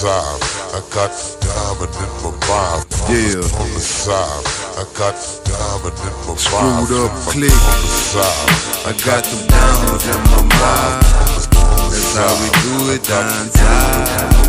side, I got diamond in my mind. Yeah. On the side, I got diamond in my mind. Screwed up click. On the side, I got them diamonds in my mind. That's how we do it downtown.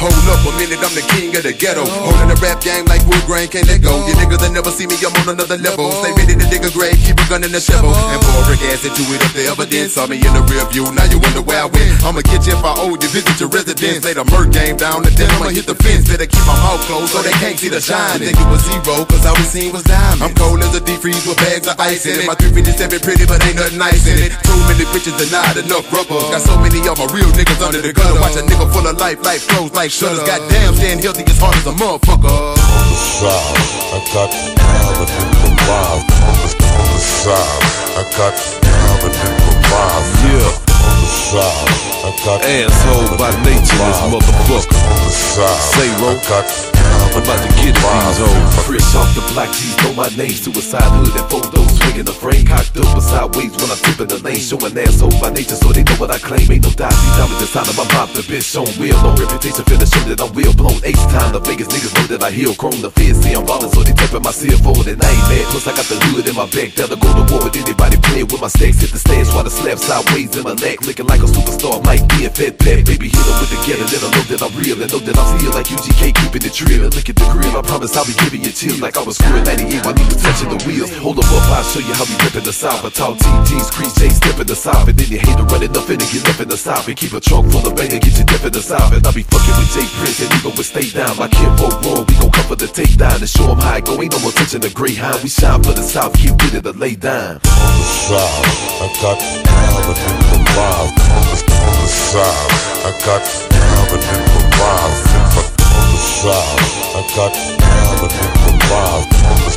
Hold up a minute, I'm the king of the ghetto. Holding the rap game like wood grain, can't let go. You niggas that never see me, I'm on another level. Stay ready to dig a grave, keep a gun in the shovel. And pour a gas into it up the evidence. Saw me in the rear view, now you wonder where I went. I'ma get you if I owe you, visit your residence. Lay the murk game down and then I'ma hit the fence. Better keep my mouth closed so they can't see the shine. They think it was zero, cause all we seen was diamond. I'm cold as a deep freeze with bags of ice in it. My 357 pretty, but ain't nothing nice in it. Too many bitches and not enough rubber. Got so many of my real niggas under the gutter. Watch a nigga full of life flows like shutters. Goddamn, staying healthy is hard as a motherfucker. On the side, I got diamond in my mind. On the side, I got diamond in my mind. Yeah. On the side, I got asshole by nature, this motherfucker. On the side, Z-Ro, I got diamond. I'm about to get these hoes. Fresh off the block, G's know my name. Suicide hood and photos. In the frame, cocked up and sideways when I flip in the lane. Showing asshole by nature, so they know what I claim. Ain't no doubt, these diamonds inside of my mouth. The bitch shown real low reputation, finna show that I'm well blown. H Town, the Vegas niggas know that I heal. Chrome the feds see I'm ballin', so they tapping my seal forward. And I ain't mad, plus I got the hood in my back. That'll go to war with anybody playin' with my stacks. Hit the stash while the slap sideways in my Lac. Looking like a superstar, Mike D and Fat Pat. Baby, hit up with the ghetto, let her know that I'm real. And know that I'm still like UGK, keeping it trill. And look at the grill, I promise I'll be giving you chills. Like I was screwing 98 while he was touching the wheels. Hold up, I'll show you how we rippin' the south. I talk TG's, crease J, step in the south. And then you hate to run it up and get left in the south. And keep a trunk full of bang and get you dip in the south. And I be fucking with J Prince and even with stay down. My kinfolk wrong, we gon' come for the takedown. And show them how it go, ain't no more touching the Greyhound. We shine for the south, keep ready to lay down. On the side, I got diamond in my mind. On the side, I got diamond in my mind. On the side, I got diamond in my mind. On the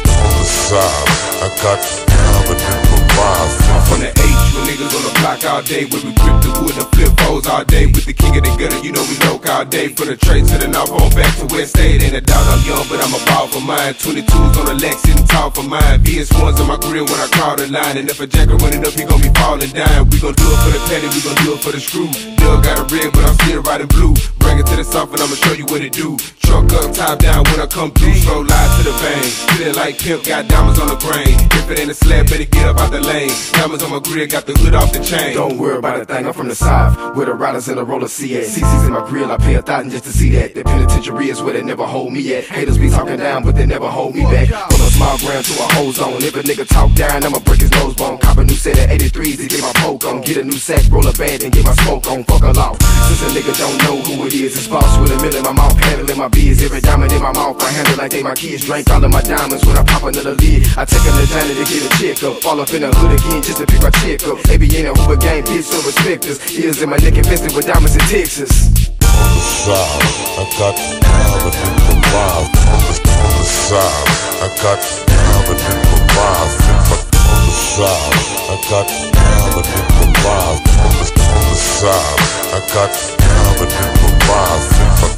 side, I got diamond in my mind. I'm from the H, with niggas on the block all day. When we grip the wood and flip foes all day. With the king of the gutter, you know we know all day. From the trade to the north, on back to where state. Ain't a doubt I'm young, but I'm a ball for mine. 22s on the Lex, sitting tall for mine. VS1's on my grill when I call the line. And if a jacker running up, he gon' be falling down. We gon' do it for the patty, we gon' do it for the screw. Doug got a red, but I'm still riding blue. Bring it to the south and I'ma show you what it do. Truck up, top down when I come through. Slow live to the vein, feeling like pimp, got diamonds on the brain. If it ain't a slab, better get up out the lane. Diamonds on my grill, got the hood off the chain. Don't worry about a thing, I'm from the south, where the riders and the roller see at. CC's in my grill, I pay 1,000 just to see that. The penitentiary is where they never hold me at. Haters be talking down, but they never hold me back. From a small ground to a whole zone, if a nigga talk down, I'ma break his nose bone. Cop a new set of 83s, he get my poke on. Get a new sack, roll a band, and get my smoke on. Fuck a law, since a nigga don't know who it is. It's false with a mill in my mouth, handling my beers. Every diamond in my mouth, I handle like they my kids. Drank all of my diamonds when I pop another lid. I take them to Johnny to get a check up. Fall up in the hood again just to pick my check up. They be in a Hoover game, bitch, so respect us. Ears in my neck infested with diamonds in Texas. On the side, I got diamond in my mind. On the side, I got diamond in my mind. On the side, I got diamond in my mind. On the side, I got diamond in my mind.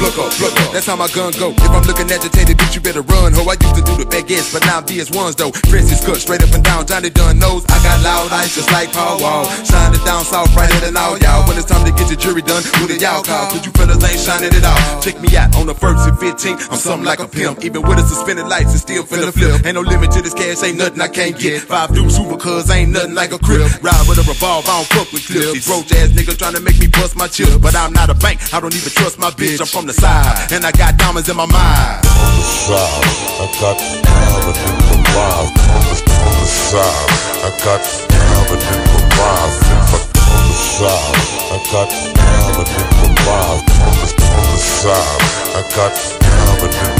Look up, look up, that's how my gun go. If I'm looking agitated, bitch, you better run, ho. I used to do the back ends, but now I'm VS1s, though. Prince is cut straight up and down, Johnny Dunn knows. I got loud eyes just like Paul Wall. Shine it down south, brighter than all y'all. When it's time to get your jury done, who did y'all call? Cause you fellas ain't shining at all. Check me out on the first and 15th, I'm something like a pimp. Even with the suspended lights, it's still finna flip. Ain't no limit to this cash, ain't nothing I can't get. 5 dudes super cuz, ain't nothing like a crib. Ride with a revolver, I don't fuck with clips. These roach ass niggas tryna make me bust my chips. But I'm not a bank, I don't even trust my bitch. I'm from the side, and I got diamonds in my mind. On the side, I got diamonds in my mind. On the side, I got diamonds in my mind. On the side, I got diamonds in my mind. On the side, I got diamonds in my mind.